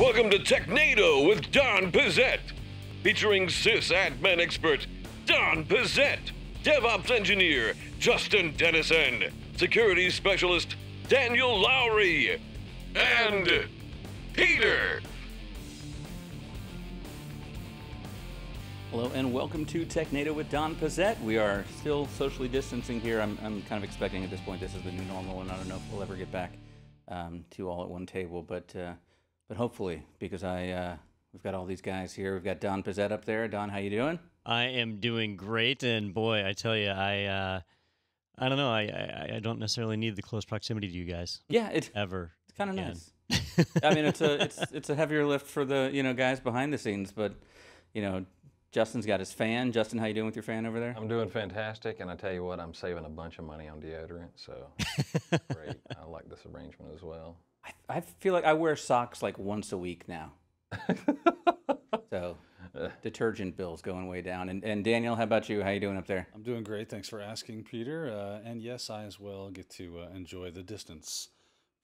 Welcome to Technado with Don Pezet, featuring sysadmin expert Don Pezet, DevOps engineer Justin Dennison, security specialist Daniel Lowry, and Peter. Hello and welcome to Technado with Don Pezet. We are still socially distancing here. I'm kind of expecting at this point this is the new normal, and I don't know if we'll ever get back to all at one table, but hopefully, because we've got all these guys here. We've got Don Pezet up there. Don, how you doing? I am doing great, and boy, I tell you, I don't know. I don't necessarily need the close proximity to you guys. Yeah, it's kind of nice. I mean, it's a heavier lift for the guys behind the scenes, but Justin's got his fan. Justin, how you doing with your fan over there? I'm doing fantastic, and I tell you what, I'm saving a bunch of money on deodorant, so great. I like this arrangement as well. I feel like I wear socks like once a week now. So detergent bill's going way down. And Daniel, how about you? How you doing up there? I'm doing great. Thanks for asking, Peter. And yes, I as well get to enjoy the distance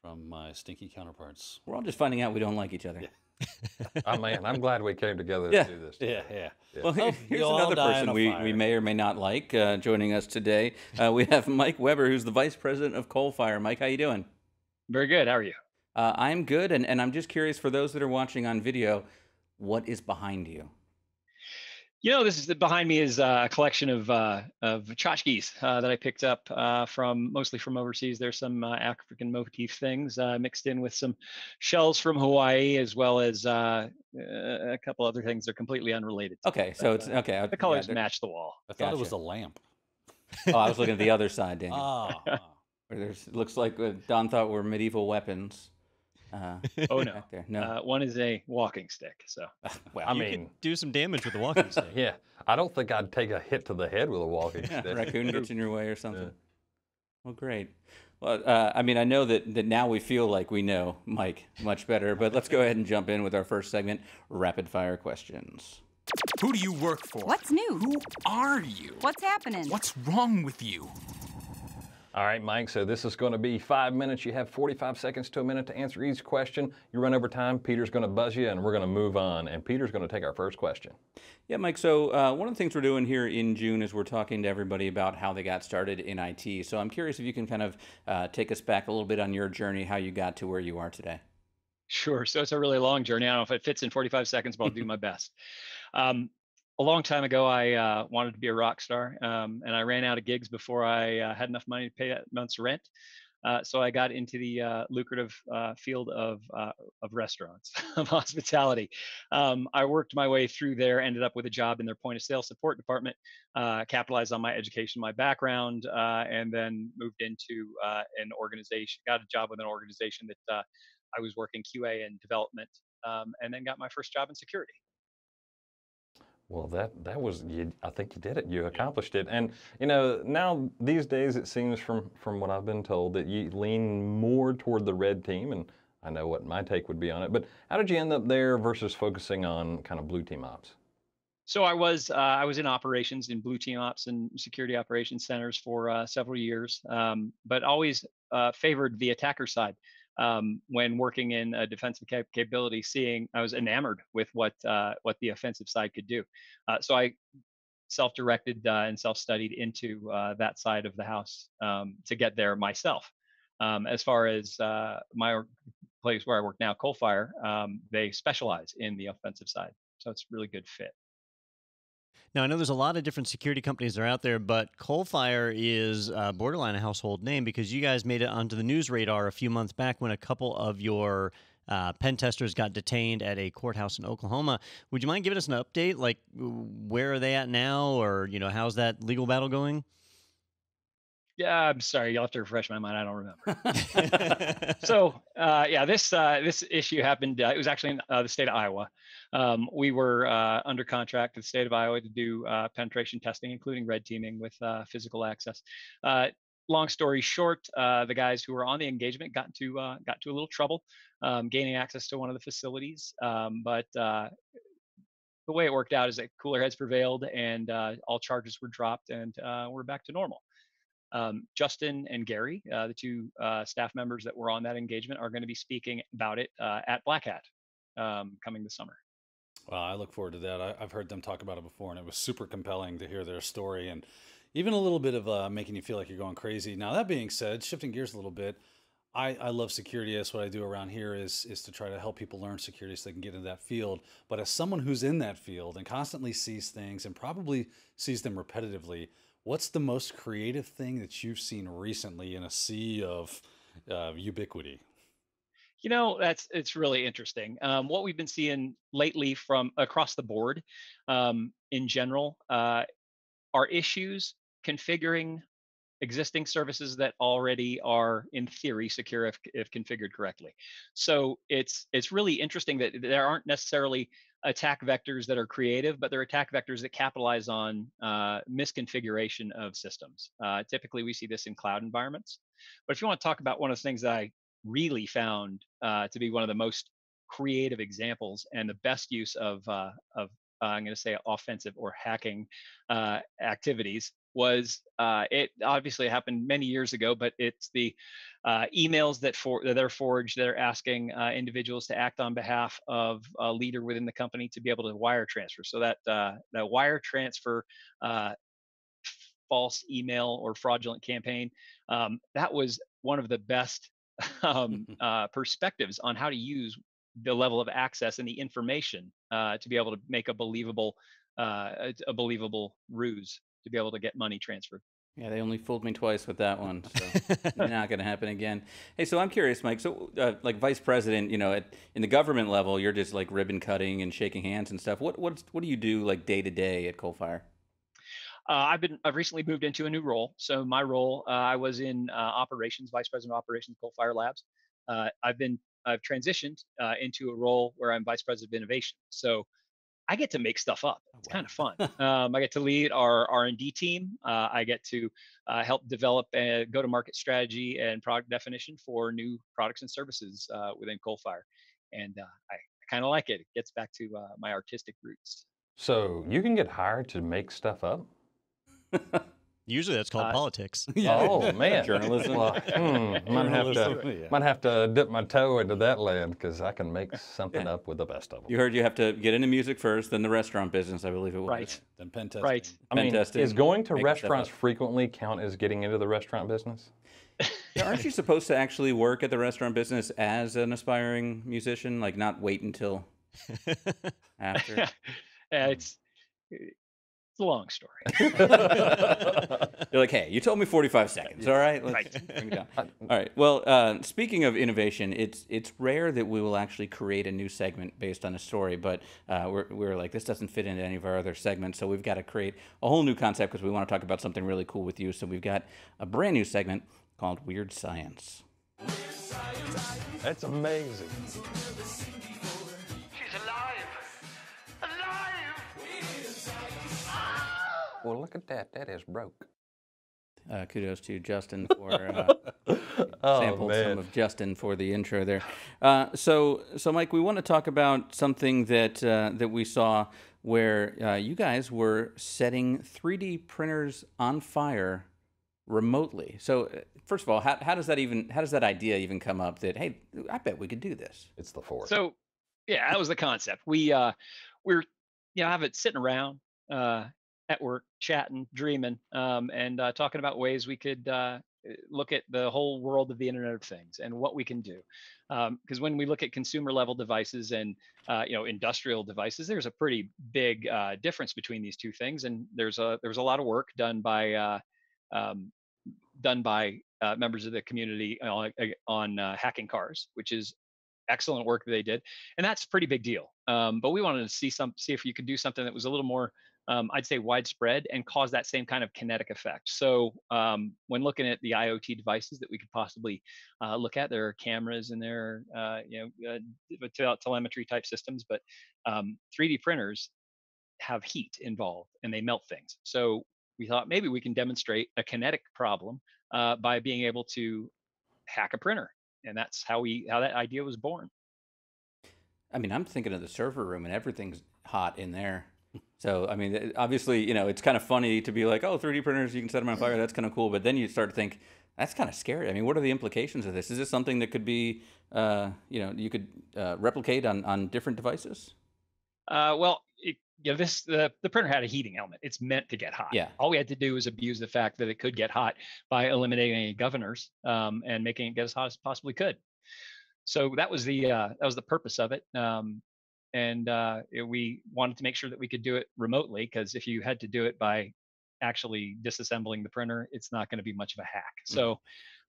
from my stinky counterparts. We're all just finding out we don't like each other. Yeah. Oh man, I'm glad we came together to do this today. Yeah. Well, here's another person we may or may not like joining us today. We have Mike Weber, who's the vice president of Coalfire. Mike, how you doing? Very good. How are you? I'm good, and I'm just curious for those that are watching on video, what is behind you? This is behind me is a collection of tchotchkes that I picked up mostly from overseas. There's some African motif things mixed in with some shells from Hawaii, as well as a couple other things that are completely unrelated. Okay, so it's okay. The colors match the wall. I thought it was a lamp. Oh, I was looking at the other side, Daniel. Oh. Where it looks like Don thought were medieval weapons. Oh no! No. One is a walking stick. So well, I mean, can do some damage with a walking stick. Yeah, I don't think I'd take a hit to the head with a walking stick. Raccoon gets in your way or something. Yeah. Well, great. Well, I mean, I know that now we feel like we know Mike much better. But let's go ahead and jump in with our first segment: rapid fire questions. Who do you work for? What's new? Who are you? What's happening? What's wrong with you? All right, Mike, so this is going to be 5 minutes. You have 45 seconds to a minute to answer each question. You run over time, Peter's going to buzz you, and we're going to move on. And Peter's going to take our first question. Yeah, Mike, so one of the things we're doing here in June is we're talking to everybody about how they got started in IT. So I'm curious if you can kind of take us back a little bit on your journey, how you got to where you are today. Sure. So it's a really long journey. I don't know if it fits in 45 seconds, but I'll do my best. A long time ago, I wanted to be a rock star, and I ran out of gigs before I had enough money to pay that month's rent. So I got into the lucrative field of restaurants, of hospitality. I worked my way through there, ended up with a job in their point of sale support department, capitalized on my education, my background, and then moved into an organization, got a job with an organization that I was working QA and development, and then got my first job in security. Well, that was, I think you did it. You accomplished it. And, now these days it seems from what I've been told that you lean more toward the red team, and I know what my take would be on it. But how did you end up there versus focusing on kind of blue team ops? So I was in operations, in blue team ops and security operations centers for several years, but always favored the attacker side. When working in a defensive capability, I was enamored with what the offensive side could do. So I self-directed and self-studied into that side of the house to get there myself. As far as my place where I work now, Coalfire, they specialize in the offensive side. So it's a really good fit. Now, I know there's a lot of different security companies that are out there, but Coalfire is borderline a household name because you guys made it onto the news radar a few months back when a couple of your pen testers got detained at a courthouse in Oklahoma. Would you mind giving us an update? Like, where are they at now, or, how's that legal battle going? Yeah, I'm sorry. You'll have to refresh my mind. I don't remember. So, yeah, this issue happened. It was actually in the state of Iowa. We were under contract to the state of Iowa to do penetration testing, including red teaming with physical access. Long story short, the guys who were on the engagement got into a little trouble gaining access to one of the facilities, but the way it worked out is that cooler heads prevailed, and all charges were dropped, and we're back to normal. Justin and Gary, the two staff members that were on that engagement, are going to be speaking about it at Black Hat coming this summer. Well, I look forward to that. I've heard them talk about it before, and it was super compelling to hear their story and even a little bit of making you feel like you're going crazy. Now, that being said, shifting gears a little bit, I love security. That's what I do around here is to try to help people learn security so they can get into that field. But as someone who's in that field and constantly sees things and probably sees them repetitively, what's the most creative thing that you've seen recently in a sea of ubiquity? You know, it's really interesting. What we've been seeing lately from across the board in general are issues configuring existing services that already are, in theory, secure if configured correctly. So it's really interesting that there aren't necessarily attack vectors that are creative, but there are attack vectors that capitalize on misconfiguration of systems. Typically, we see this in cloud environments. But if you want to talk about one of the things that I really found to be one of the most creative examples and the best use of I'm going to say offensive or hacking activities, was it obviously happened many years ago, but it's the emails that are forged that are asking individuals to act on behalf of a leader within the company to be able to wire transfer. So that wire transfer false email or fraudulent campaign, that was one of the best perspectives on how to use the level of access and the information to be able to make a believable ruse, to be able to get money transferred. Yeah, they only fooled me twice with that one, so not going to happen again. Hey, so I'm curious, Mike, so like vice president, you know, in the government level, you're just like ribbon cutting and shaking hands and stuff. What do you do like day to day at Coalfire? I've recently moved into a new role. So my role, I was in operations, vice president of operations at Coalfire Labs. I've transitioned into a role where I'm vice president of innovation. So I get to make stuff up. It's kind of fun. I get to lead our R&D team. I get to help develop a go-to-market strategy and product definition for new products and services within Coalfire. And I kind of like it. It gets back to my artistic roots. So you can get hired to make stuff up? Usually that's called politics. Yeah. Oh, man. Journalism. Well, might have to dip my toe into that land, because I can make something up with the best of them. You heard you have to get into music first, then the restaurant business, I believe it was. Right. Then pen testing. Right. I mean, is going to restaurants frequently count as getting into the restaurant business? Aren't you supposed to actually work at the restaurant business as an aspiring musician? Like, not wait until after? It's a long story. You're like, hey, you told me 45 seconds. All right, let's bring it down. All right. Well, speaking of innovation, it's rare that we will actually create a new segment based on a story, but we're like, this doesn't fit into any of our other segments, so we've got to create a whole new concept because we want to talk about something really cool with you. So we've got a brand new segment called Weird Science. That's amazing. Well, look at that. That is broke. Kudos to Justin for sampled some of Justin for the intro there. So Mike, we want to talk about something that that we saw where you guys were setting 3D printers on fire remotely. So first of all, how does that idea even come up that, hey, I bet we could do this? It's the force. So yeah, that was the concept. We have it sitting around. At work, chatting, dreaming, and talking about ways we could look at the whole world of the Internet of Things and what we can do. Because when we look at consumer-level devices and industrial devices, there's a pretty big difference between these two things. And there was a lot of work done by members of the community on hacking cars, which is excellent work that they did, and that's a pretty big deal. But we wanted to see if you could do something that was a little more I'd say widespread and cause that same kind of kinetic effect. So when looking at the IoT devices that we could possibly look at, there are cameras and there are telemetry type systems, but 3D printers have heat involved and they melt things. So we thought maybe we can demonstrate a kinetic problem by being able to hack a printer, and that's how that idea was born. I mean, I'm thinking of the server room and everything's hot in there. So, I mean, obviously, it's kind of funny to be like, oh, 3D printers, you can set them on fire. That's kind of cool. But then you start to think, That's kind of scary. I mean, what are the implications of this? Is this something that could be, you know, you could replicate on different devices? Well, you know, the printer had a heating element. It's meant to get hot. Yeah. All we had to do was abuse the fact that it could get hot by eliminating any governors and making it get as hot as possibly could. So that was the purpose of it. We wanted to make sure that we could do it remotely, because if you had to do it by actually disassembling the printer, it's not going to be much of a hack. So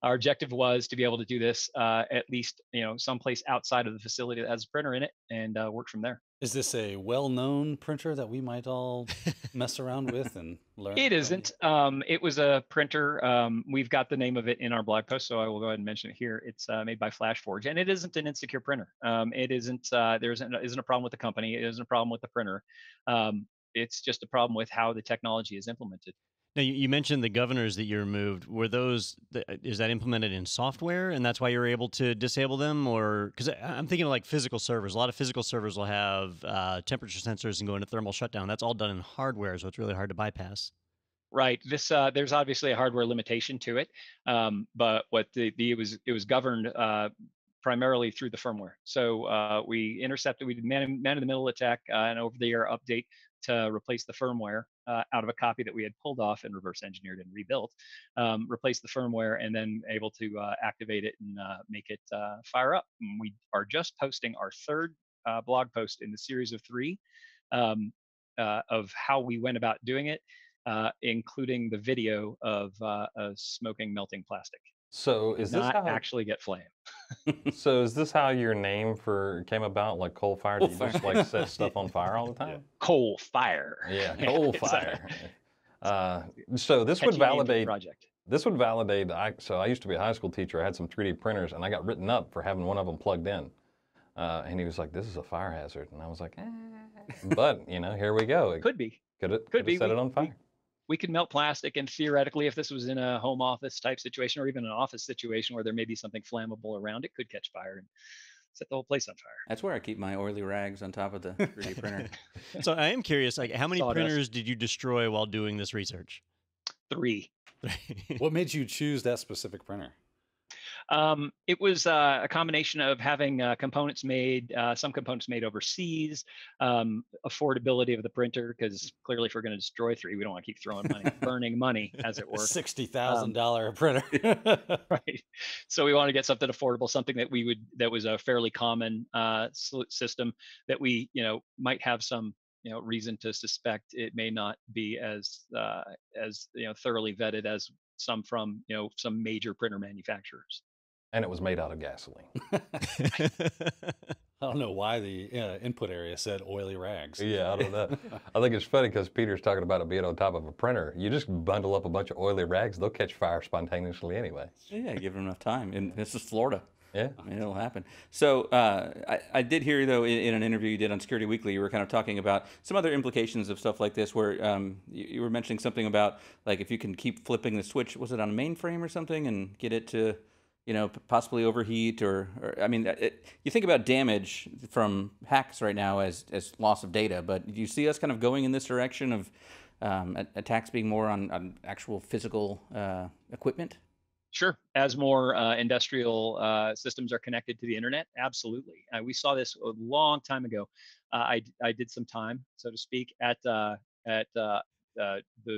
our objective was to be able to do this at least, you know, someplace outside of the facility that has a printer in it, and work from there. Is this a well-known printer that we might all mess around with and learn? It isn't. It was a printer. We've got the name of it in our blog post, so I will go ahead and mention it here. It's made by FlashForge, and it isn't an insecure printer. It isn't. There isn't a problem with the company. It isn't a problem with the printer. It's just a problem with how the technology is implemented. Now, you mentioned the governors that you removed. Were those, is that implemented in software, and that's why you were able to disable them? Or, because I'm thinking of like physical servers. A lot of physical servers will have temperature sensors and go into thermal shutdown. That's all done in hardware, so it's really hard to bypass. Right. This there's obviously a hardware limitation to it, but what it was governed primarily through the firmware. So we intercepted. We did man-in-the-middle attack, an over-the-air update to replace the firmware out of a copy that we had pulled off and reverse engineered and rebuilt, replace the firmware, and then able to activate it and make it fire up. And we are just posting our third blog post in the series of three of how we went about doing it, including the video of smoking melting plastic. So is this how actually get flame? So is this how your name came about, like Coalfire? Do you just like set stuff on fire all the time? Yeah. Coalfire. Yeah, Coalfire. So this would validate project. This would validate. So I used to be a high school teacher. I had some 3D printers, and I got written up for having one of them plugged in. And he was like, "This is a fire hazard," and I was like, "But you know, here we go. It could be. Could be. Set it on fire." We could melt plastic, and theoretically, if this was in a home office type situation, or even an office situation where there may be something flammable around, it could catch fire and set the whole place on fire. That's where I keep my oily rags, on top of the 3D printer. So I am curious, like, how many printers did you destroy while doing this research? Three. What made you choose that specific printer? It was a combination of having components made, some components made overseas, affordability of the printer, because clearly if we're going to destroy three, we don't want to keep throwing money, burning money, as it were. $60,000 printer. Right. So we wanted to get something affordable, something that we would, that was a fairly common system that we, you know, might have some, you know, reason to suspect it may not be as you know, thoroughly vetted as some from, you know, some major printer manufacturers. And it was made out of gasoline. I don't know why the input area said oily rags. Yeah, I don't know. I think it's funny because Peter's talking about it being on top of a printer. You just bundle up a bunch of oily rags, they'll catch fire spontaneously anyway. Yeah, give them enough time. And this is Florida. Yeah, I mean, it'll happen. So I did hear, though, in an interview you did on Security Weekly, you were kind of talking about some other implications of stuff like this, where you were mentioning something about, like, if you can keep flipping the switch, was it on a mainframe or something, and get it to, you know, possibly overheat, or I mean, you think about damage from hacks right now as loss of data, but do you see us kind of going in this direction of attacks being more on actual physical equipment? Sure. As more industrial systems are connected to the internet, absolutely. We saw this a long time ago. I did some time, so to speak, at the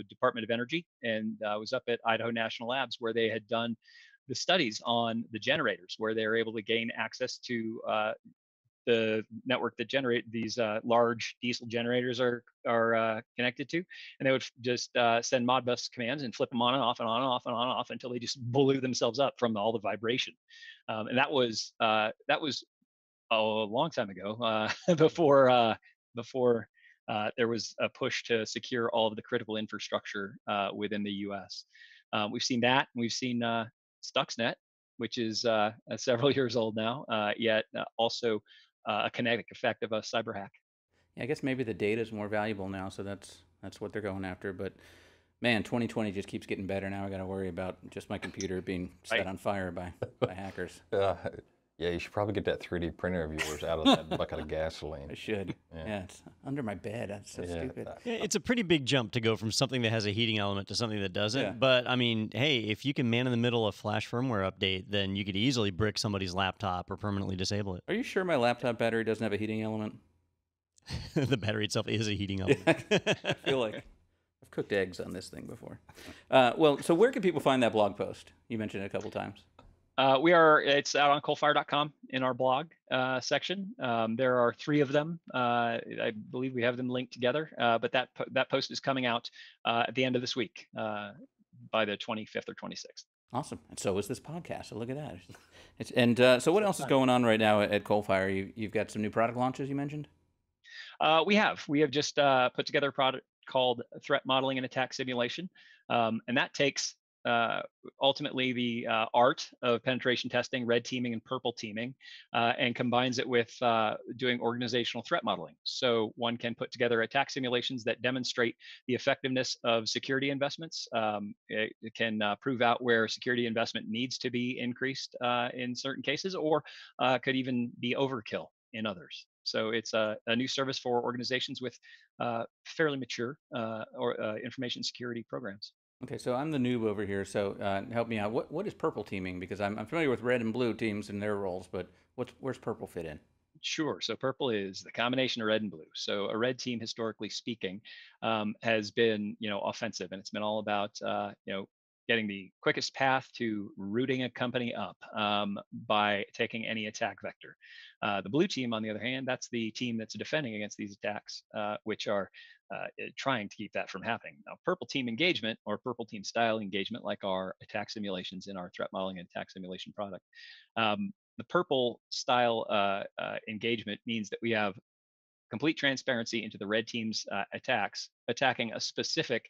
Department of Energy, and was up at Idaho National Labs, where they had done the studies on the generators, where they were able to gain access to the network that generate these large diesel generators are connected to, and they would just send Modbus commands and flip them on and off and on and off and on and off until they just blew themselves up from all the vibration. And that was a long time ago, before there was a push to secure all of the critical infrastructure within the U.S. We've seen that, and we've seen Stuxnet, which is several years old now, yet also a kinetic effect of a cyber hack. Yeah, I guess maybe the data is more valuable now, so that's what they're going after. But man, 2020 just keeps getting better. Now I got to worry about just my computer being set on fire by hackers. Yeah, you should probably get that 3D printer of yours out of that bucket of gasoline. I should. Yeah, it's under my bed. That's so stupid. It's a pretty big jump to go from something that has a heating element to something that doesn't. Yeah. But, I mean, hey, if you can man-in-the-middle a flash firmware update, then you could easily brick somebody's laptop or permanently disable it. Are you sure my laptop battery doesn't have a heating element? The battery itself is a heating element. I feel like I've cooked eggs on this thing before. Well, so where can people find that blog post? You mentioned it a couple times. It's out on coalfire.com in our blog section. There are 3 of them. I believe we have them linked together, but that post is coming out at the end of this week by the 25th or 26th. Awesome. And so is this podcast. So look at that. So what else is going on right now at Coalfire? You've got some new product launches you mentioned? We have just put together a product called Threat Modeling and Attack Simulation, and that takes ultimately the art of penetration testing, red teaming and purple teaming, and combines it with doing organizational threat modeling. So one can put together attack simulations that demonstrate the effectiveness of security investments. It can prove out where security investment needs to be increased in certain cases, or could even be overkill in others. So it's a new service for organizations with fairly mature information security programs. Okay, so I'm the noob over here, so help me out. What is purple teaming? Because I'm familiar with red and blue teams and their roles, but where's purple fit in? Sure. So purple is the combination of red and blue. So a red team, historically speaking, has been offensive, and it's been all about getting the quickest path to rooting a company up by taking any attack vector. The blue team, on the other hand, that's the team that's defending against these attacks, which are trying to keep that from happening. Now, purple team engagement, or purple team style engagement, like our attack simulations in our threat modeling and attack simulation product, the purple style engagement means that we have complete transparency into the red team's attacking a specific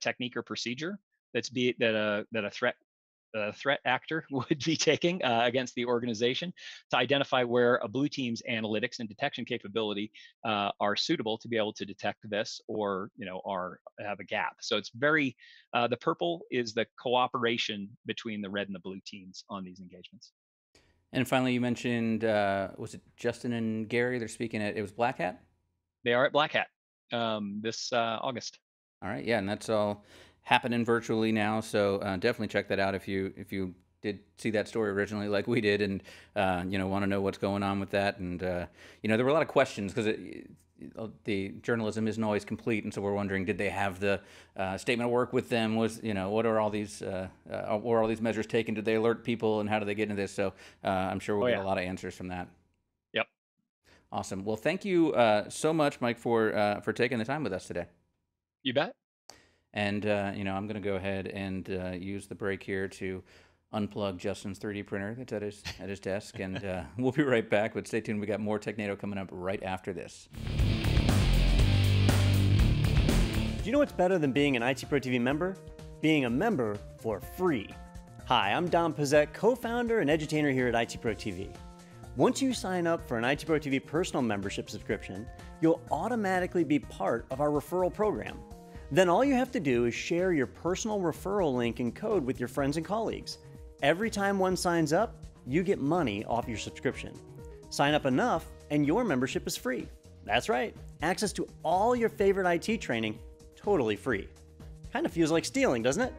technique or procedure that a threat actor would be taking against the organization, to identify where a blue team's analytics and detection capability are suitable to be able to detect this, or have a gap. So it's very the purple is the cooperation between the red and the blue teams on these engagements. And finally, you mentioned was it Justin and Gary? They're speaking at Black Hat. They are at Black Hat this August. All right, yeah, and that's all happening virtually now, so definitely check that out if you did see that story originally like we did, and want to know what's going on with that. And there were a lot of questions, because the journalism isn't always complete, and so we're wondering, did they have the statement of work with them? What are all these were all these measures taken? Did they alert people, and how do they get into this? So I'm sure we'll get a lot of answers from that. Yep. Awesome. Well, thank you so much, Mike, for taking the time with us today. You bet. And, I'm going to go ahead and use the break here to unplug Justin's 3D printer that's at his desk. And we'll be right back. But stay tuned. We got more Technado coming up right after this. Do you know what's better than being an IT Pro TV member? Being a member for free. Hi, I'm Don Pezet, co-founder and edutainer here at IT Pro TV. Once you sign up for an IT Pro TV personal membership subscription, you'll automatically be part of our referral program. Then all you have to do is share your personal referral link and code with your friends and colleagues. Every time one signs up, you get money off your subscription. Sign up enough and your membership is free. That's right, access to all your favorite IT training, totally free. Kind of feels like stealing, doesn't it?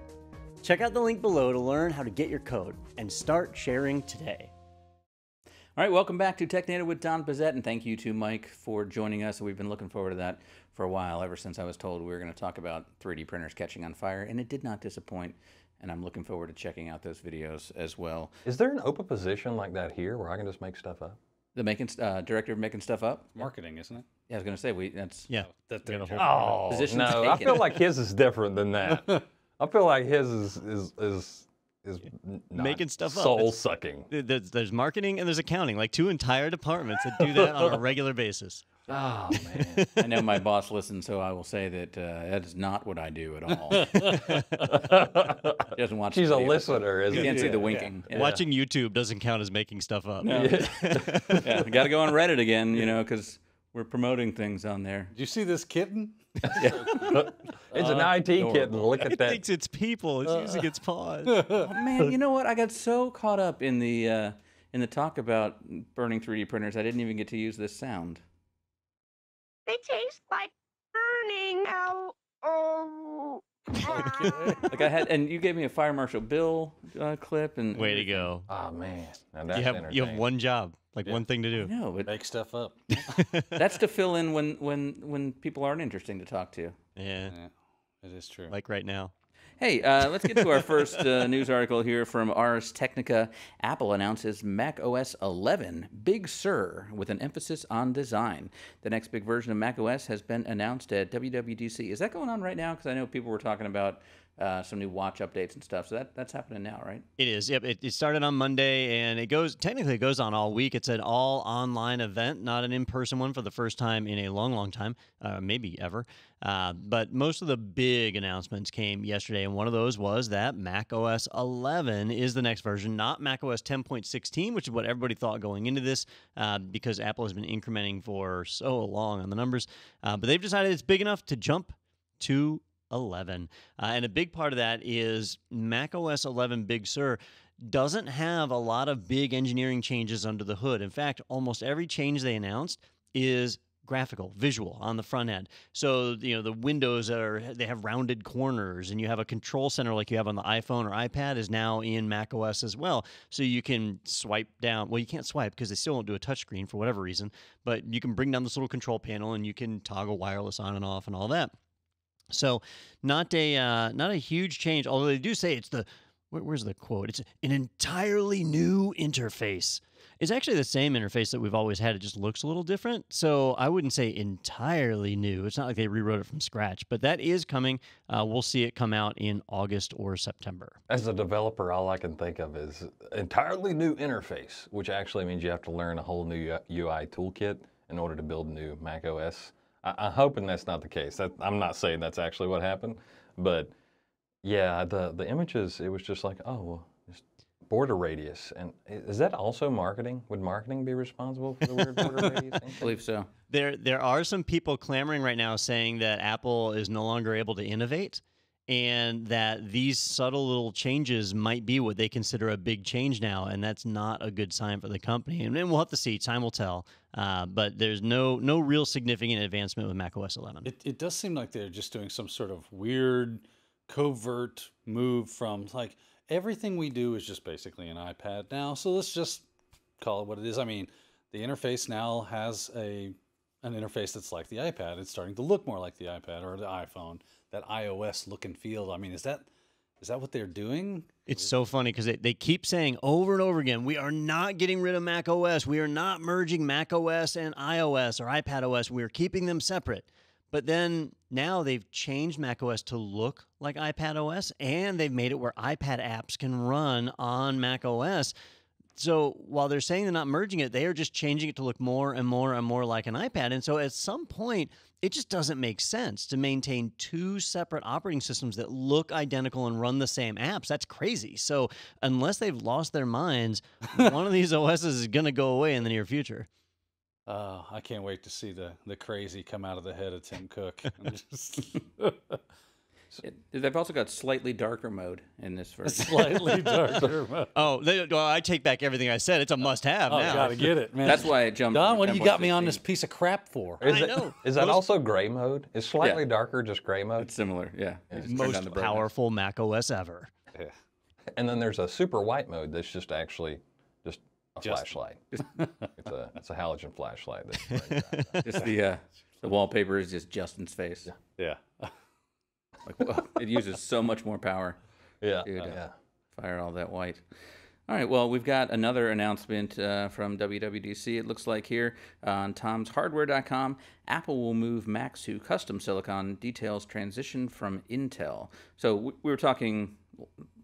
Check out the link below to learn how to get your code and start sharing today. All right, welcome back to Technado with Don Pezet, and thank you to Mike for joining us. We've been looking forward to that for a while, ever since I was told we were going to talk about 3D printers catching on fire, and it did not disappoint, and I'm looking forward to checking out those videos as well. Is there an open position like that here where I can just make stuff up? The director of making stuff up? Marketing, isn't it? Yeah, I was going to say, that's I feel like his is different than that. I feel like his is making stuff up. Soul-sucking. There's marketing and there's accounting, like 2 entire departments that do that on a regular basis. Oh, man. I know my boss listens, so I will say that that is not what I do at all. She doesn't watch. She's a listener, isn't she? You can't see the winking. Yeah. Watching YouTube doesn't count as making stuff up. No. Yeah, got to go on Reddit again, because we're promoting things on there. Did you see this kitten? Yeah. It's an IT kitten. Look at that. It thinks it's people. It's using its paws. Oh, man, you know what? I got so caught up in the in the talk about burning 3D printers, I didn't even get to use this sound. They taste like burning out. Oh. Like I had, and you gave me a Fire Marshal Bill clip, and way to go! Oh man, now that's you have one job, like one thing to do. No, but make stuff up. That's to fill in when people aren't interesting to talk to. Yeah, it is true. Like right now. Hey, let's get to our first news article here from Ars Technica. Apple announces macOS 11 Big Sur with an emphasis on design. The next big version of macOS has been announced at WWDC. Is that going on right now? Because I know people were talking about some new watch updates and stuff. So that's happening now, right? It is. Yep. It started on Monday, and it goes technically on all week. It's an all-online event, not an in-person one, for the first time in a long, long time, maybe ever. But most of the big announcements came yesterday, and one of those was that macOS 11 is the next version, not macOS 10.16, which is what everybody thought going into this, because Apple has been incrementing for so long on the numbers. But they've decided it's big enough to jump to 11. And a big part of that is macOS 11 Big Sur doesn't have a lot of big engineering changes under the hood. In fact, almost every change they announced is graphical, visual on the front end. So, you know, the windows they have rounded corners, and you have a control center like you have on the iPhone or iPad is now in macOS as well. So you can swipe down. Well, you can't swipe because they still won't do a touchscreen for whatever reason, but you can bring down this little control panel and you can toggle wireless on and off and all that. So not a huge change, although they do say it's the, where's the quote? It's an entirely new interface. It's actually the same interface that we've always had. It just looks a little different. So I wouldn't say entirely new. It's not like they rewrote it from scratch, but that is coming. We'll see it come out in August or September. As a developer, all I can think of is entirely new interface, which actually means you have to learn a whole new UI toolkit in order to build new macOS. I'm hoping that's not the case. I'm not saying that's actually what happened, but yeah, the images, it was just like, oh, well, just border radius. And is that also marketing? Would marketing be responsible for the word border radius? I believe so. There are some people clamoring right now saying that Apple is no longer able to innovate, and that these subtle little changes might be what they consider a big change now, and that's not a good sign for the company. And we'll have to see. Time will tell. But there's no real significant advancement with macOS 11. It does seem like they're just doing some sort of weird, covert move from, like, everything we do is just basically an iPad now, so let's just call it what it is. I mean, the interface now has an interface that's like the iPad. It's starting to look more like the iPad or the iPhone. That iOS look and feel. I mean, is that what they're doing? It's so funny because they keep saying over and over again, we are not getting rid of macOS. We are not merging macOS and iOS or iPadOS. We are keeping them separate. But then now they've changed macOS to look like iPadOS, and they've made it where iPad apps can run on macOS. So while they're saying they're not merging it, they are just changing it to look more and more and more like an iPad. And so at some point, it just doesn't make sense to maintain two separate operating systems that look identical and run the same apps. That's crazy. So unless they've lost their minds, one of these OSs is going to go away in the near future. I can't wait to see the crazy come out of the head of Tim Cook. They've also got slightly darker mode in this version. Slightly darker mode. Oh, well, I take back everything I said. It's a must-have now. You gotta get it, man. That's why I jumped. Don, what do you got me on this piece of crap for? Is that also gray mode? Is slightly darker just gray mode? It's similar, yeah. It's most powerful macOS ever. Yeah. And then there's a super white mode that's just actually just a flashlight. It's a halogen flashlight. Just the wallpaper is just Justin's face. Yeah. Like, well, it uses so much more power. Yeah, fire all that white. All right, well, we've got another announcement from WWDC, it looks like, here on tomshardware.com. Apple will move Macs to custom silicon, details transition from Intel. So we were talking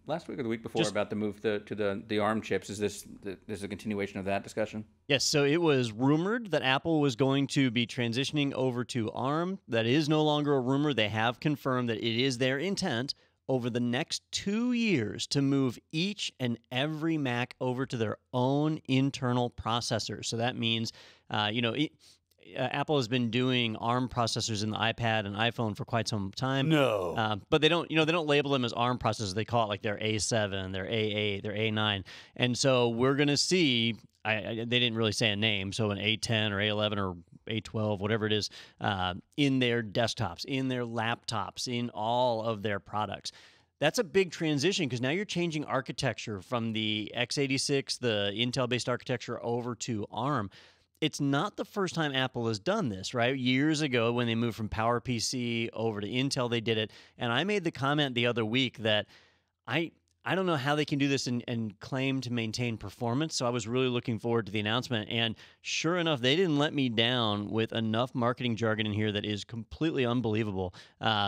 last week or the week before about the move to the ARM chips. Is this a continuation of that discussion? Yes, so it was rumored that Apple was going to be transitioning over to ARM. That is no longer a rumor. They have confirmed that it is their intent over the next 2 years to move each and every Mac over to their own internal processor. So that means, Apple has been doing ARM processors in the iPad and iPhone for quite some time. No, but they don't, they don't label them as ARM processors. They call it like their A7, their A8, their A9, and so we're gonna see. They didn't really say a name, so an A10 or A11 or A12, whatever it is, in their desktops, in their laptops, in all of their products. That's a big transition because now you're changing architecture from the x86, the Intel-based architecture, over to ARM. It's not the first time Apple has done this, right? Years ago when they moved from PowerPC over to Intel, they did it. And I made the comment the other week that I don't know how they can do this and claim to maintain performance, so I was really looking forward to the announcement. And sure enough, they didn't let me down with enough marketing jargon in here that is completely unbelievable.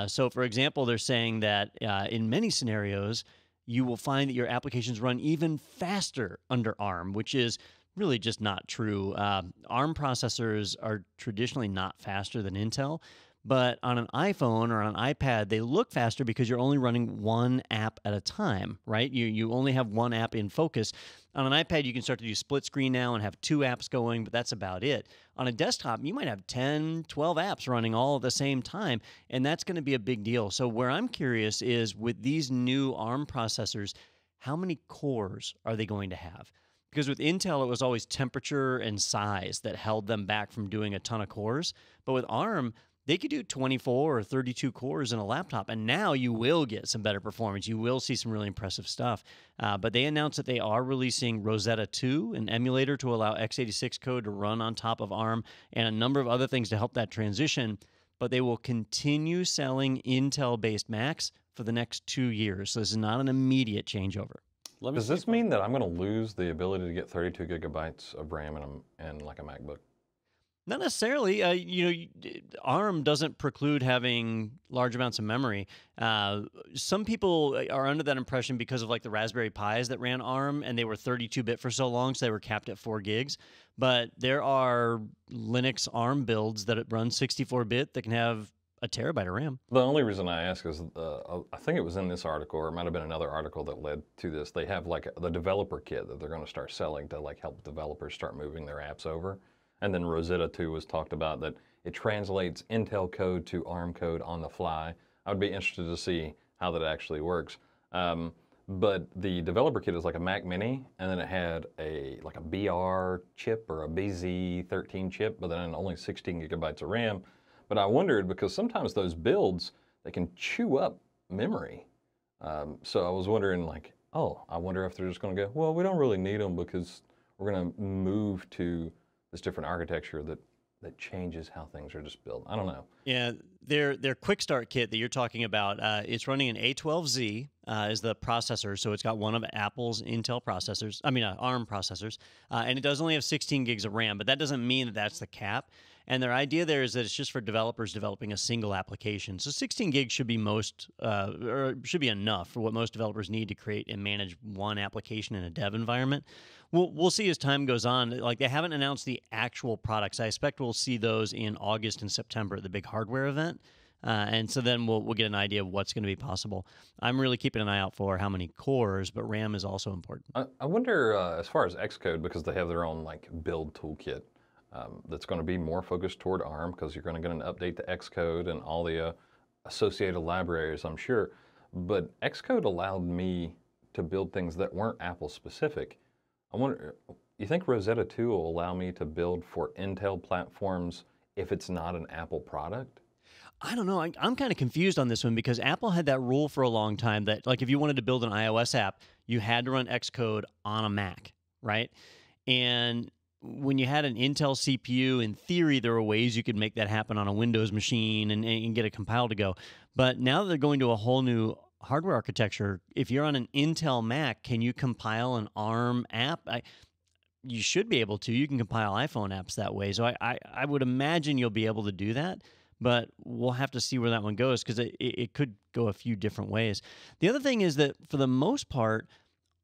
So, for example, they're saying that in many scenarios, you will find that your applications run even faster under ARM, which is really just not true. ARM processors are traditionally not faster than Intel. But on an iPhone or on an iPad, they look faster because you're only running one app at a time, right? You only have one app in focus. On an iPad, you can start to do split screen now and have two apps going, but that's about it. On a desktop, you might have 10, 12 apps running all at the same time, and that's going to be a big deal. So where I'm curious is with these new ARM processors, how many cores are they going to have? Because with Intel, it was always temperature and size that held them back from doing a ton of cores. But with ARM, they could do 24 or 32 cores in a laptop, and now you will get some better performance. You will see some really impressive stuff. But they announced that they are releasing Rosetta 2, an emulator to allow x86 code to run on top of ARM, and a number of other things to help that transition. But they will continue selling Intel-based Macs for the next 2 years. So this is not an immediate changeover. Does this mean that I'm going to lose the ability to get 32 gigabytes of RAM in like a MacBook? Not necessarily. ARM doesn't preclude having large amounts of memory. Some people are under that impression because of like the Raspberry Pis that ran ARM, and they were 32-bit for so long, so they were capped at 4 gigs. But there are Linux ARM builds that run 64-bit that can have a terabyte of RAM. The only reason I ask is I think it was in this article, or it might have been another article that led to this. They have like the developer kit that they're going to start selling to like help developers start moving their apps over. And then Rosetta 2 was talked about that it translates Intel code to ARM code on the fly. I would be interested to see how that actually works. But the developer kit is like a Mac Mini, and then it had like a BR chip or a BZ13 chip, but then only 16 gigabytes of RAM. But I wondered, because sometimes those builds, they can chew up memory. So I was wondering like, oh, I wonder if they're just gonna go, well, we don't really need them because we're gonna move to this different architecture that changes how things are just built. I don't know. Yeah, their quick start kit that you're talking about, it's running an A12Z is the processor, so it's got one of Apple's Intel processors, ARM processors, and it does only have 16 gigs of RAM, but that doesn't mean that that's the cap. And their idea there is that it's just for developers developing a single application. So 16 gigs should be enough for what most developers need to create and manage one application in a dev environment. We'll see as time goes on. Like, they haven't announced the actual products. I expect we'll see those in August and September at the big hardware event. And so then we'll get an idea of what's going to be possible. I'm really keeping an eye out for how many cores, but RAM is also important. I wonder, as far as Xcode, because they have their own like build toolkit that's going to be more focused toward ARM, because you're going to get an update to Xcode and all the associated libraries, I'm sure. But Xcode allowed me to build things that weren't Apple specific. I wonder, you think Rosetta 2 will allow me to build for Intel platforms if it's not an Apple product? I don't know. I'm kind of confused on this one because Apple had that rule for a long time that, like, if you wanted to build an iOS app, you had to run Xcode on a Mac, right? And when you had an Intel CPU, in theory, there were ways you could make that happen on a Windows machine and get it compiled to go. But now that they're going to a whole new hardware architecture, if you're on an Intel Mac, can you compile an ARM app? You should be able to. You can compile iPhone apps that way. So I would imagine you'll be able to do that. But we'll have to see where that one goes, because it could go a few different ways. The other thing is that, for the most part,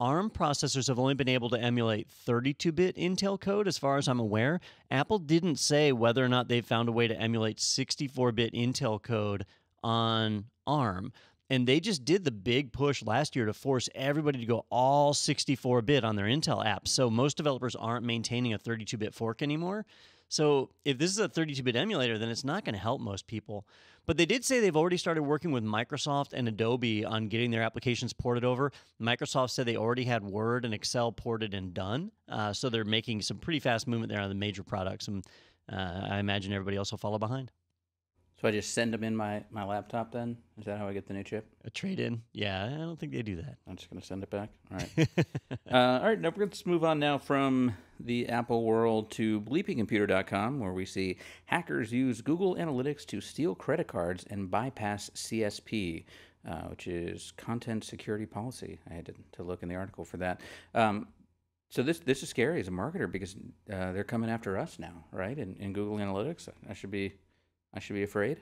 ARM processors have only been able to emulate 32-bit Intel code, as far as I'm aware. Apple didn't say whether or not they've found a way to emulate 64-bit Intel code on ARM. And they just did the big push last year to force everybody to go all 64-bit on their Intel apps. So most developers aren't maintaining a 32-bit fork anymore. So if this is a 32-bit emulator, then it's not going to help most people. But they did say they've already started working with Microsoft and Adobe on getting their applications ported over. Microsoft said they already had Word and Excel ported and done. So they're making some pretty fast movement there on the major products. And I imagine everybody else will follow behind. So I just send them in my laptop then? Is that how I get the new chip? A trade-in? Yeah, I don't think they do that. I'm just going to send it back? All right. All right, now let's move on now from the Apple world to bleepycomputer.com, where we see hackers use Google Analytics to steal credit cards and bypass CSP, which is content security policy. I had to look in the article for that. So this is scary as a marketer because they're coming after us now, right? In Google Analytics, I should be afraid.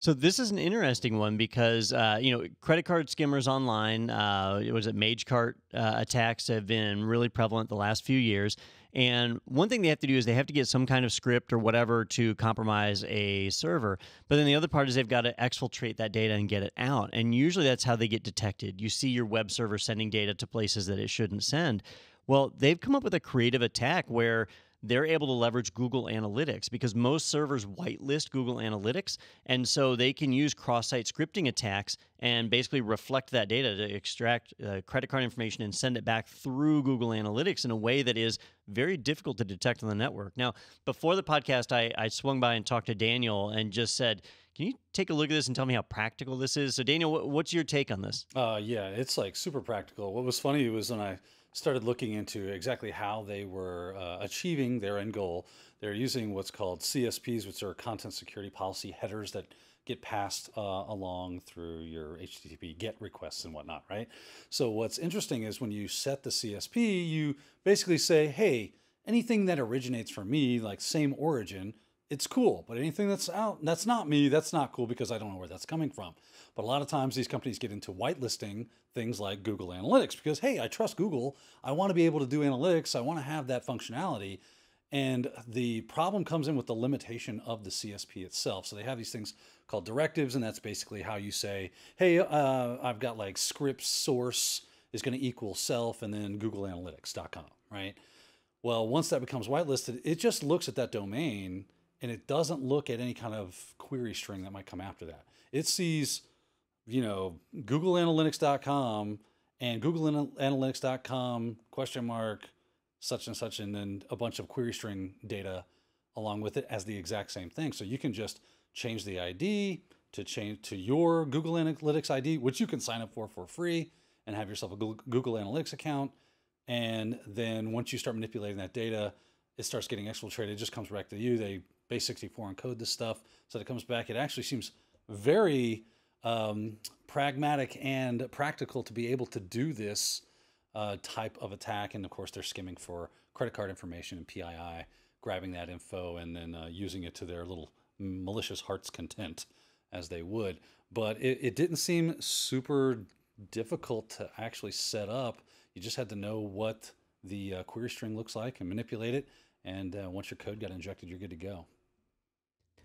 So this is an interesting one because, credit card skimmers online, MageCart attacks have been really prevalent the last few years. And one thing they have to do is they have to get some kind of script or whatever to compromise a server. But then the other part is they've got to exfiltrate that data and get it out. And usually that's how they get detected. You see your web server sending data to places that it shouldn't send. Well, they've come up with a creative attack where they're able to leverage Google Analytics because most servers whitelist Google Analytics, and so they can use cross-site scripting attacks and basically reflect that data to extract credit card information and send it back through Google Analytics in a way that is very difficult to detect on the network. Now, before the podcast, I swung by and talked to Daniel and just said, can you take a look at this and tell me how practical this is? So, Daniel, what's your take on this? Yeah, it's like super practical. What was funny was when I started looking into exactly how they were achieving their end goal. They're using what's called CSPs, which are content security policy headers that get passed along through your HTTP GET requests and whatnot, right? So what's interesting is when you set the CSP, you basically say, hey, anything that originates from me, like same origin, it's cool, but anything that's out, that's not me, that's not cool because I don't know where that's coming from. But a lot of times these companies get into whitelisting things like Google Analytics because, hey, I trust Google. I want to be able to do analytics. I want to have that functionality. And the problem comes in with the limitation of the CSP itself. So they have these things called directives, and that's basically how you say, hey, I've got like script source is going to equal self and then googleanalytics.com, right? Well, once that becomes whitelisted, it just looks at that domain and it doesn't look at any kind of query string that might come after that. It sees, googleanalytics.com and googleanalytics.com ? Such and such, and then a bunch of query string data along with it as the exact same thing. So you can just change the ID to change to your Google Analytics ID, which you can sign up for free and have yourself a Google Analytics account. And then once you start manipulating that data, it starts getting exfiltrated. It just comes back to you. They base64 encode this stuff, so that it comes back. It actually seems very pragmatic and practical to be able to do this type of attack. And of course, they're skimming for credit card information and PII, grabbing that info and then using it to their little malicious heart's content, as they would. But it didn't seem super difficult to actually set up. You just had to know what the query string looks like and manipulate it. And once your code got injected, you're good to go.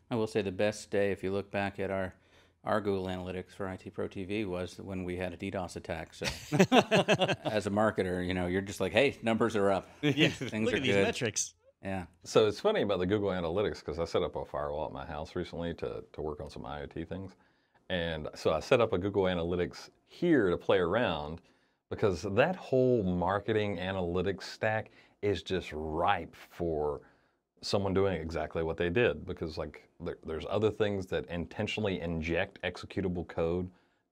I will say the best day, if you look back at our Google Analytics for IT Pro TV, was when we had a DDoS attack. So as a marketer, you're just like, hey, numbers are up. Yeah. Things are good. Look at these metrics. Yeah. So it's funny about the Google Analytics because I set up a firewall at my house recently to work on some IoT things. And so I set up a Google Analytics here to play around because that whole marketing analytics stack is just ripe for someone doing exactly what they did, because there's other things that intentionally inject executable code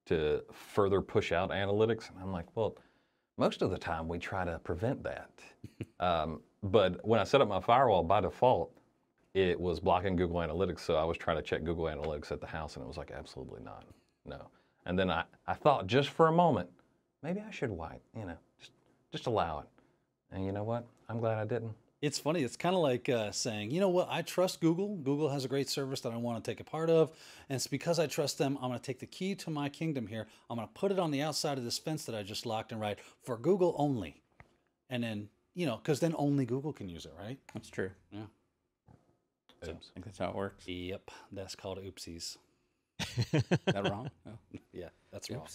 to further push out analytics. And I'm like, well, most of the time we try to prevent that. But when I set up my firewall, by default, it was blocking Google Analytics. So I was trying to check Google Analytics at the house and it was like, absolutely not, no. And then I thought just for a moment, maybe I should wipe, just allow it. And you know what? I'm glad I didn't. It's funny. It's kind of like saying, you know what? I trust Google. Google has a great service that I want to take a part of. And it's because I trust them. I'm going to take the key to my kingdom here. I'm going to put it on the outside of this fence that I just locked and write for Google only. And then, because then only Google can use it, right? That's true. Yeah. So, I think that's how it works. Yep. That's called oopsies. Is that wrong? Oh. Yeah, that's wrong.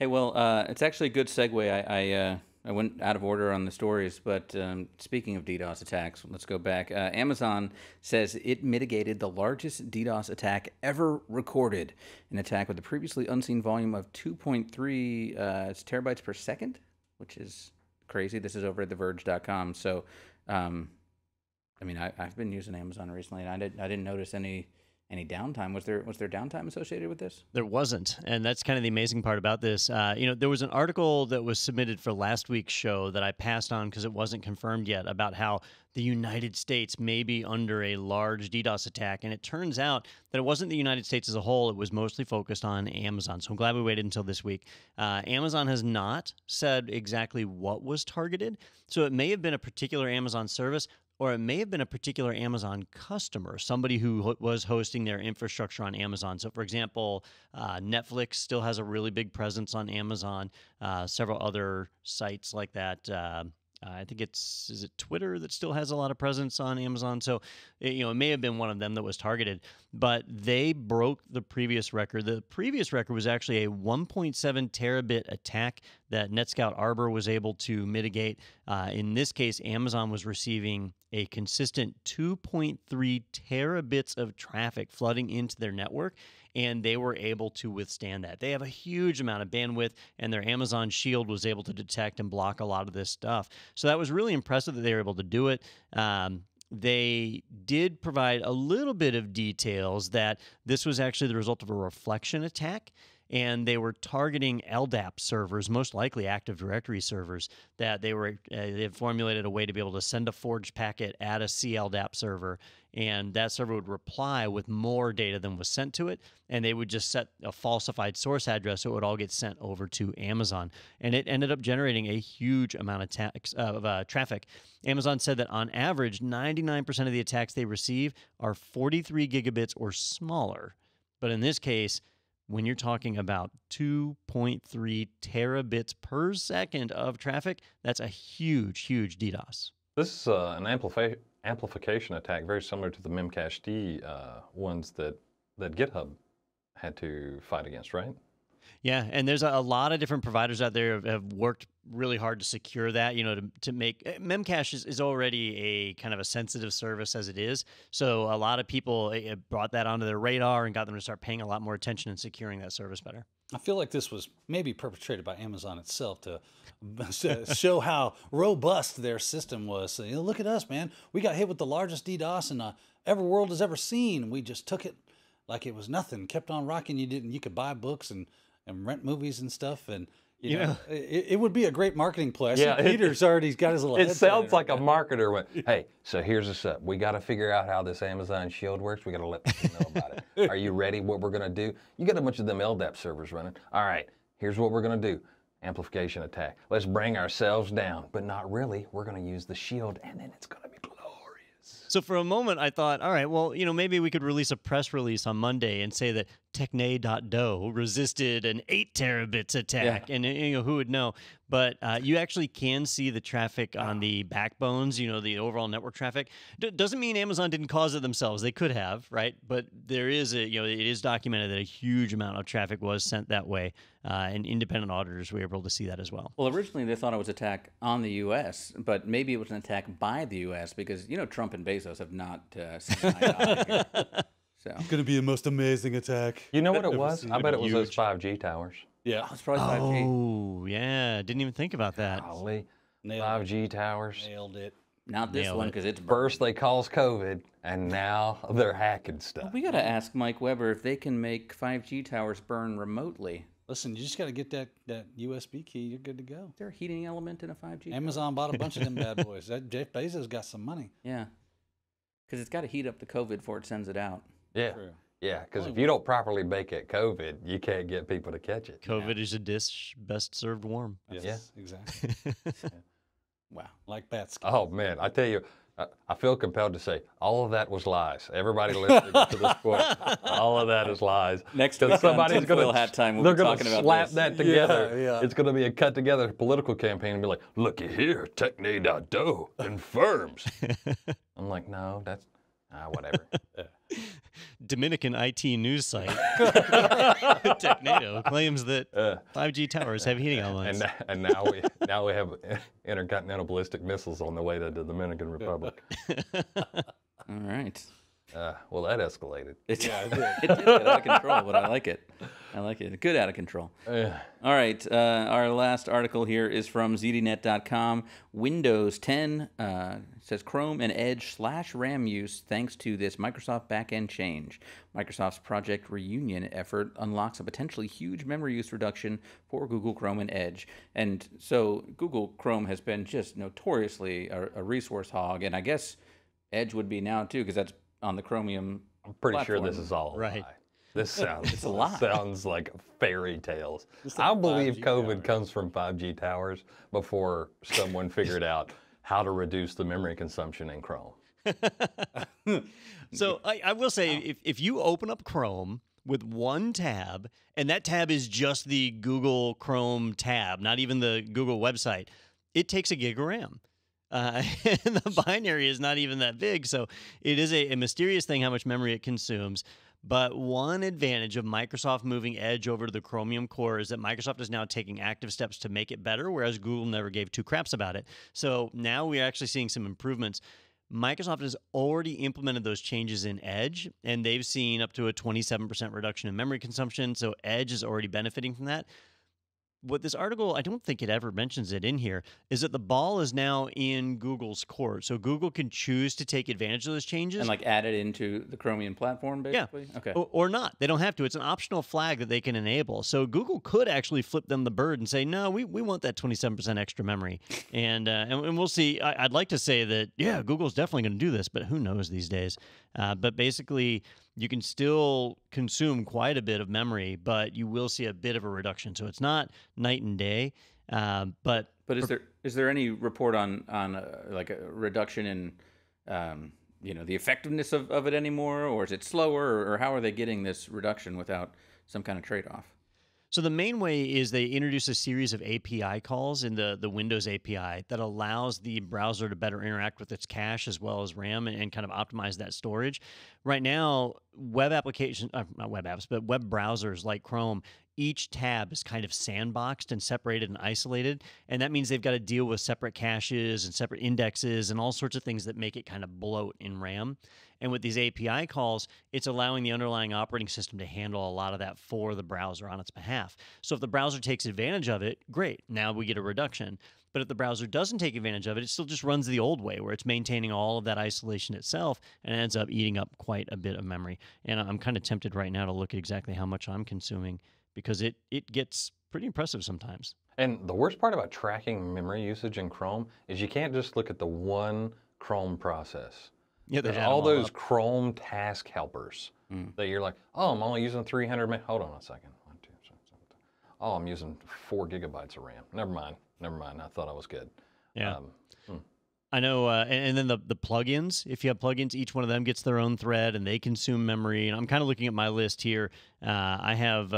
Hey, well, it's actually a good segue. I I went out of order on the stories, but speaking of DDoS attacks, let's go back. Amazon says it mitigated the largest DDoS attack ever recorded, an attack with a previously unseen volume of 2.3 terabytes per second, which is crazy. This is over at TheVerge.com. So, I mean, I've been using Amazon recently, and I didn't notice any downtime. Was there downtime associated with this? There wasn't, and that's kind of the amazing part about this. You know, there was an article that was submitted for last week's show that I passed on because it wasn't confirmed yet about how the United States may be under a large DDoS attack, and it turns out that it wasn't the United States as a whole. It was mostly focused on Amazon, so I'm glad we waited until this week. Amazon has not said exactly what was targeted, so it may have been a particular Amazon service, or it may have been a particular Amazon customer, somebody who was hosting their infrastructure on Amazon. So, for example, Netflix still has a really big presence on Amazon, several other sites like that. I think is it Twitter that still has a lot of presence on Amazon? So, you know, it may have been one of them that was targeted, but they broke the previous record. The previous record was actually a 1.7 terabit attack that NetScout Arbor was able to mitigate. In this case, Amazon was receiving a consistent 2.3 terabits of traffic flooding into their network, and they were able to withstand that. They have a huge amount of bandwidth, and their Amazon Shield was able to detect and block a lot of this stuff. So that was really impressive that they were able to do it. They did provide a little bit of details that this was actually the result of a reflection attack, and they were targeting LDAP servers, most likely Active Directory servers, that they had formulated a way to be able to send a forged packet at a CLDAP server, and that server would reply with more data than was sent to it, and they would just set a falsified source address so it would all get sent over to Amazon. And it ended up generating a huge amount of traffic. Amazon said that on average, 99% of the attacks they receive are 43 gigabits or smaller. But in this case, when you're talking about 2.3 terabits per second of traffic, that's a huge, huge DDoS. This is an amplification attack very similar to the Memcached ones that GitHub had to fight against, right? Yeah, and there's a lot of different providers out there who have worked really hard to secure that, you know, to make Memcache is already a kind of a sensitive service as it is. So a lot of people brought that onto their radar and got them to start paying a lot more attention and securing that service better. I feel like this was maybe perpetrated by Amazon itself to show how robust their system was. So, you know, look at us, man. We got hit with the largest DDoS in every world has ever seen. We just took it like it was nothing, kept on rocking. You could buy books and rent movies and stuff, and you know, it would be a great marketing plus. Yeah, Peter's already got his little. It sounds like a marketer went, "Hey, so here's us up. We got to figure out how this Amazon Shield works. We got to let people know about it. Are you ready? What we're gonna do? You got a bunch of them LDAP servers running. All right, here's what we're gonna do: amplification attack. Let's bring ourselves down, but not really. We're gonna use the Shield, and then it's gonna be glorious." So for a moment, I thought, all right, well, you know, maybe we could release a press release on Monday and say that Technado resisted an 8 terabits attack, and you know, who would know? But you actually can see the traffic on the backbones, you know, the overall network traffic. Doesn't mean Amazon didn't cause it themselves. They could have, right? But there is a, you know, it is documented that a huge amount of traffic was sent that way, and independent auditors were able to see that as well. Well, originally they thought it was an attack on the U.S., but maybe it was an attack by the U.S. because, you know, Trump and Bezos have not seen eye to eye. So. It's going to be the most amazing attack. You know what it was? I bet it was those 5G towers. Yeah. Oh, it's probably 5G. Oh, yeah. Didn't even think about that. Golly. 5G towers. Nailed it. Not this one, because it's burst. They caused COVID, and now they're hacking stuff. Well, we got to ask Mike Weber if they can make 5G towers burn remotely. Listen, you just got to get that USB key. You're good to go. Is there a heating element in a 5G? Amazon bought a bunch of them bad boys. That Jeff Bezos got some money. Yeah. Because it's got to heat up the COVID before it sends it out. Yeah, true. Yeah, because if you don't properly bake it COVID, you can't get people to catch it. COVID is a dish best served warm. Yes, yeah, exactly. Yeah. Wow, like that's. Oh, man, I tell you, I feel compelled to say all of that was lies. Everybody listening to this point, all of that is lies. Next time somebody's going to have time, we'll be talking about slap that together. Yeah, yeah. It's going to be a cut together political campaign and be like, "Looky here, Technado confirms." I'm like, no, that's. Whatever. Dominican IT news site Technado claims that 5G towers have heating outlines. And now we have intercontinental ballistic missiles on the way to the Dominican Republic. All right. Well, that escalated. It did get out of control, but I like it. I like it. Good out of control. All right. Our last article here is from ZDNet.com. Windows 10 says Chrome and Edge slash RAM use thanks to this Microsoft backend change. Microsoft's Project Reunion effort unlocks a potentially huge memory use reduction for Google Chrome and Edge. And so Google Chrome has been just notoriously a resource hog, and I guess Edge would be now too, because that's on the Chromium platform. I'm pretty sure this is all right. This sounds it's a lot. Sounds like fairy tales. Like I believe COVID comes from 5G towers before someone figured out how to reduce the memory consumption in Chrome. So I will say, if you open up Chrome with one tab, and that tab is just the Google Chrome tab, not even the Google website, it takes a gig of RAM. And the binary is not even that big, so it is a mysterious thing how much memory it consumes. But one advantage of Microsoft moving Edge over to the Chromium core is that Microsoft is now taking active steps to make it better, whereas Google never gave two craps about it. So now we're actually seeing some improvements. Microsoft has already implemented those changes in Edge, and they've seen up to a 27% reduction in memory consumption, so Edge is already benefiting from that. What this article, I don't think it ever mentions it in here, is that the ball is now in Google's court. So Google can choose to take advantage of those changes. And like add it into the Chromium platform, basically? Yeah. Okay. Or not. They don't have to. It's an optional flag that they can enable. So Google could actually flip them the bird and say, no, we want that 27% extra memory. And we'll see. I'd like to say that, yeah, Google's definitely going to do this, but who knows these days. But basically, you can still consume quite a bit of memory, but you will see a bit of a reduction. So it's not night and day. But is there any report on like a reduction in the effectiveness of it anymore, or is it slower, or how are they getting this reduction without some kind of trade-off? So the main way is they introduce a series of API calls in the Windows API that allows the browser to better interact with its cache as well as RAM and kind of optimize that storage. Right now, web applications, not web apps, but web browsers like Chrome, each tab is kind of sandboxed and separated and isolated, and that means they've got to deal with separate caches and separate indexes and all sorts of things that make it kind of bloat in RAM. And with these API calls, it's allowing the underlying operating system to handle a lot of that for the browser on its behalf. So if the browser takes advantage of it, great, now we get a reduction. But if the browser doesn't take advantage of it, it still just runs the old way where it's maintaining all of that isolation itself and ends up eating up quite a bit of memory. And I'm kind of tempted right now to look at exactly how much I'm consuming, because it gets pretty impressive sometimes. And the worst part about tracking memory usage in Chrome is you can't just look at the one Chrome process. Yeah, there's all those Chrome task helpers that you're like, oh, I'm only using 300 meg. Hold on a second. 1, 2, 3, 7, 8. Oh, I'm using 4 gigabytes of RAM. Never mind. Never mind. I thought I was good. Yeah. I know, and then the plugins, if you have plugins, each one of them gets their own thread, and they consume memory. And I'm kind of looking at my list here. I have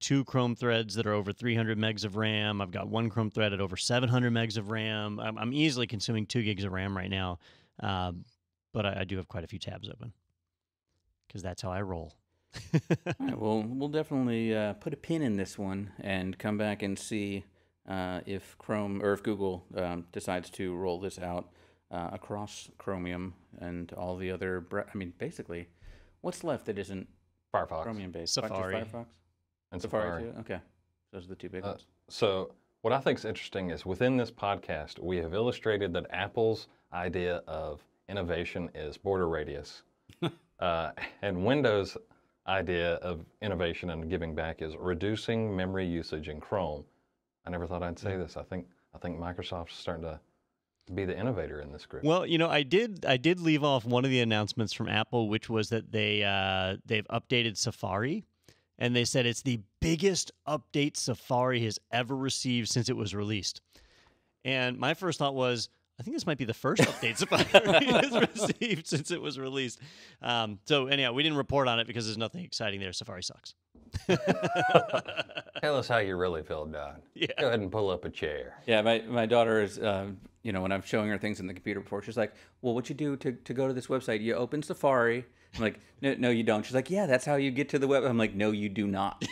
2 Chrome threads that are over 300 megs of RAM. I've got 1 Chrome thread at over 700 megs of RAM. I'm easily consuming 2 gigs of RAM right now, but I do have quite a few tabs open, because that's how I roll. All right, well, we'll definitely put a pin in this one and come back and see if Chrome or if Google decides to roll this out across Chromium and all the other, I mean, basically, what's left that isn't Firefox, Chromium based? Safari, Firefox, and Safari too? Okay, those are the 2 big ones. So what I think is interesting is within this podcast, we have illustrated that Apple's idea of innovation is border radius, and Windows' idea of innovation and giving back is reducing memory usage in Chrome. I never thought I'd say this. I think Microsoft's starting to be the innovator in this group. Well, you know, I did leave off one of the announcements from Apple, which was that they've updated Safari, and they said it's the biggest update Safari has ever received since it was released. And my first thought was, I think this might be the first update Safari has received since it was released. So anyhow, we didn't report on it because there's nothing exciting there. Safari sucks. Tell us how you really feel, Don. Yeah. Go ahead and pull up a chair. Yeah, my daughter is you know, when I'm showing her things in the computer before, she's like, well, what you do to go to this website, you open Safari. I'm like, no, you don't. She's like, yeah, that's how you get to the web. I'm like, no, you do not.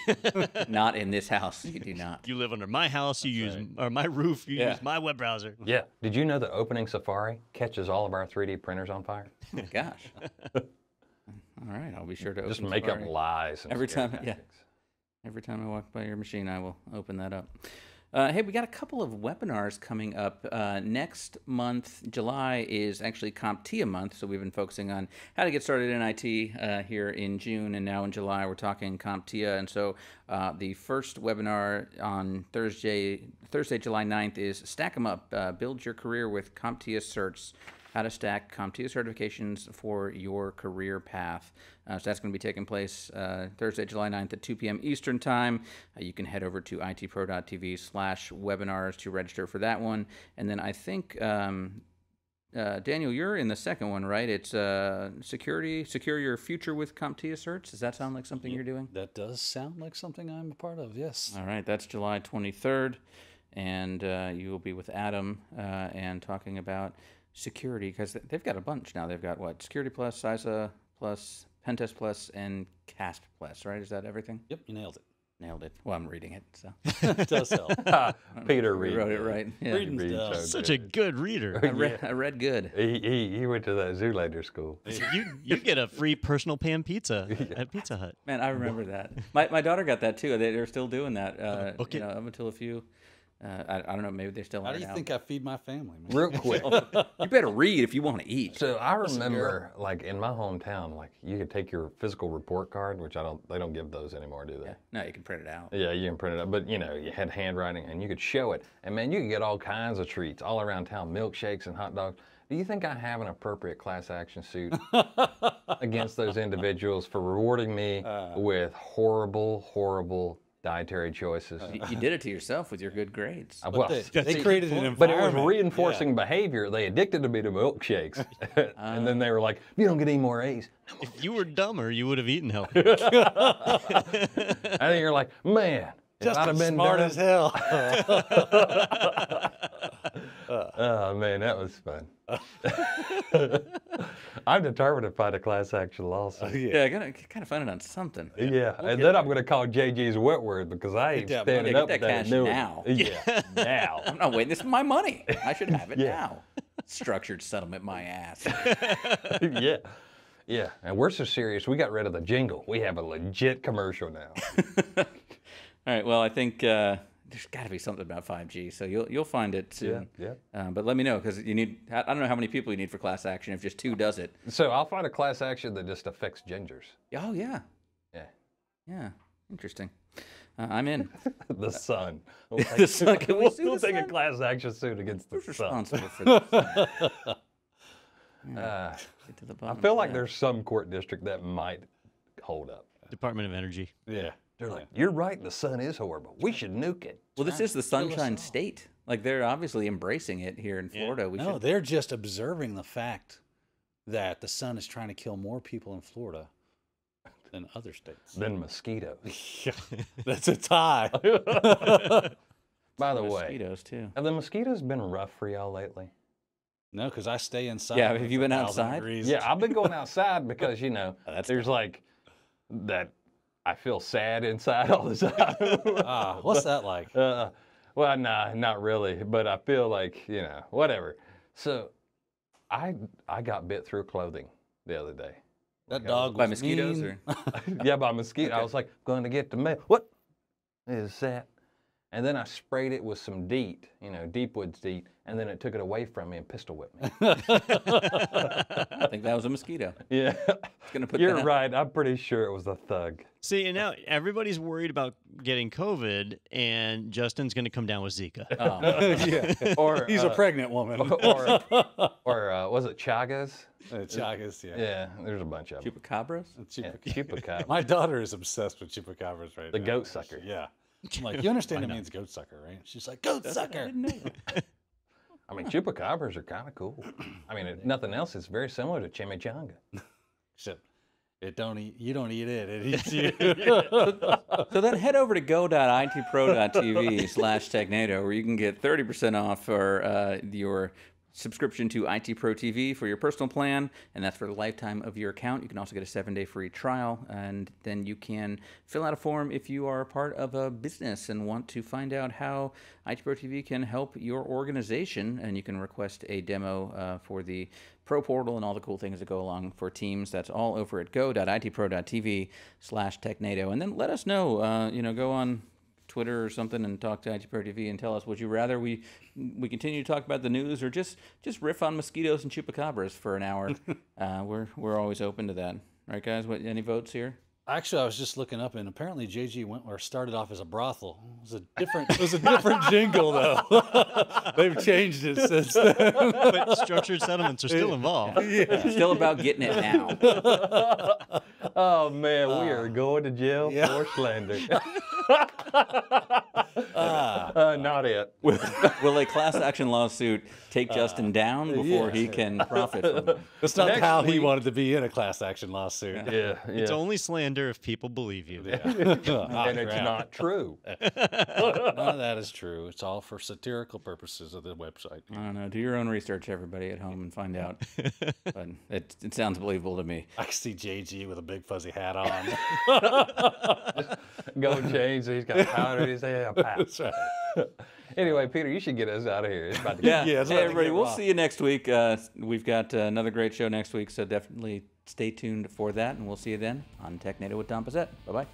Not in this house. You do not. You live under my house. You use, or my roof. You use my web browser. Yeah. Did you know that opening Safari catches all of our 3D printers on fire? Oh my gosh. All right. I'll be sure to open Just make Safari. Up lies. And every time. Yeah. Every time I walk by your machine, I will open that up. Hey, we got a couple of webinars coming up. Next month, July, is actually CompTIA month, so we've been focusing on how to get started in IT here in June, and now in July we're talking CompTIA. And so the first webinar on Thursday, July 9th, is Stack 'em Up, Build Your Career with CompTIA Certs. How to stack CompTIA certifications for your career path. So that's going to be taking place Thursday, July 9th at 2 p.m. Eastern Time. You can head over to itpro.tv/webinars to register for that one. And then I think, Daniel, you're in the second one, right? It's Secure Your Future with CompTIA Certs. Does that sound like something you're doing? That does sound like something I'm a part of, yes. All right, that's July 23rd. And you will be with Adam and talking about security, because they've got a bunch now. They've got what? Security Plus, CISA Plus, Pentest Plus, and CASP Plus, right? Is that everything? Yep, you nailed it. Nailed it. Well, I'm reading it, so. It does help. Peter Reed. Wrote it right. Yeah. Reed's such a good reader. I read good. He went to that Zoolander school. You get a free personal pan pizza at Pizza Hut. Man, I remember that. My daughter got that, too. They're still doing that okay. You know, up until a few... I don't know, maybe they're still. How do you think I feed my family? Man? Real quick. You better read if you want to eat. So I remember, like, in my hometown, like, you could take your physical report card, which they don't give those anymore, do they? Yeah. No, you can print it out. Yeah, you can print it out. But, you know, you had handwriting, and you could show it. And, man, you could get all kinds of treats all around town, milkshakes and hot dogs. Do you think I have an appropriate class action suit against those individuals for rewarding me with horrible, horrible dietary choices? You did it to yourself with your good grades. Well, they created an environment. But it was reinforcing behavior. They addicted me to milkshakes. And then they were like, you don't get any more A's. If you were dumber, you would have eaten healthy. And then you're like, man, Justin, I'd have been smart as hell. Oh, man, that was fun. I'm determined to fight a class action lawsuit. Yeah, I gotta kind of find it on something. Yeah, and then I'm going to call JG's Wentworth, because I ain't standing up to that now. Yeah, now. I'm not waiting. This is my money. I should have it now. Structured settlement, my ass. Yeah. And we're so serious, we got rid of the jingle. We have a legit commercial now. All right. Well, I think. There's got to be something about 5G, so you'll find it soon. Yeah. But let me know, because you need. I don't know how many people you need for class action. If just two does it, so I'll find a class action that just affects gingers. Oh yeah. Yeah. Interesting. I'm in. The sun. The sun. Can we still take a class action suit against the sun? Who's responsible for the sun? Get to the bottom. I feel like there's some court district that might hold up. Department of Energy. Yeah. They're like, you're right, the sun is horrible. We should nuke it. Well, this is the Sunshine State. Like, they're obviously embracing it here in Florida. Yeah. No, they're just observing the fact that the sun is trying to kill more people in Florida than other states. Than mosquitoes. That's a tie. By the way, mosquitoes too. Have the mosquitoes been rough for y'all lately? No, because I stay inside. Yeah, have you been outside? Yeah, I've been going outside because, you know, there's like that... I feel sad inside all the time. What's that like? Well, nah, not really. But I feel like, you know, whatever. So I got bit through clothing the other day. That dog was by mosquitoes? Mean. Or? Yeah, by mosquitoes. Okay. I was like, going to get the mail. What is that? And then I sprayed it with some DEET, you know, Deepwood's DEET, and then it took it away from me and pistol whipped me. I think that was a mosquito. Yeah. You're right. I'm pretty sure it was a thug. See, and now everybody's worried about getting COVID, and Justin's going to come down with Zika. Oh. Yeah. Or he's a pregnant woman. Or was it Chagas? Chagas, yeah. Yeah, there's a bunch of them. Chupacabras? Chupacabra. My daughter is obsessed with chupacabras right now. The goat sucker. Yeah. I'm like, you understand it means goat sucker, right? She's like, goat sucker. I didn't know. I mean, chupacabras are kind of cool. I mean, nothing else is very similar to chimichanga. Except It don't eat, you don't eat it, it eats you. So then head over to go.itpro.tv/Technado where you can get 30% off for your subscription to IT Pro TV for your personal plan, and that's for the lifetime of your account. You can also get a 7-day free trial, and then you can fill out a form if you are a part of a business and want to find out how IT Pro TV can help your organization, and you can request a demo for the Pro Portal and all the cool things that go along for Teams. That's all over at go.itpro.tv/Technado. And then let us know, go on Twitter or something and talk to IT Pro TV and tell us, would you rather we continue to talk about the news or just riff on mosquitoes and chupacabras for an hour? We're always open to that. All right, guys, any votes here? Actually, I was just looking up, and apparently JG Wentworth started off as a brothel. It was a different jingle, though. They've changed it since then. But structured settlements are still involved. Yeah. It's still about getting it now. Oh, man, we are going to jail for slander. Not it. Will a class action lawsuit take Justin down before he can profit from it? That's not how he wanted to be in a class action lawsuit. Yeah. It's only slander if people believe you. Yeah. And it's not true. None of that is true. It's all for satirical purposes of the website. I don't know. Do your own research, everybody at home, and find out. But it sounds believable to me. I can see JG with a big fuzzy hat on. Gold chains. He's got powder. He's a That's right. Anyway, Peter, you should get us out of here. It's about to hey, everybody, we'll see you next week. We've got another great show next week, so definitely stay tuned for that, and we'll see you then on Technado with Don Pezet. Bye-bye.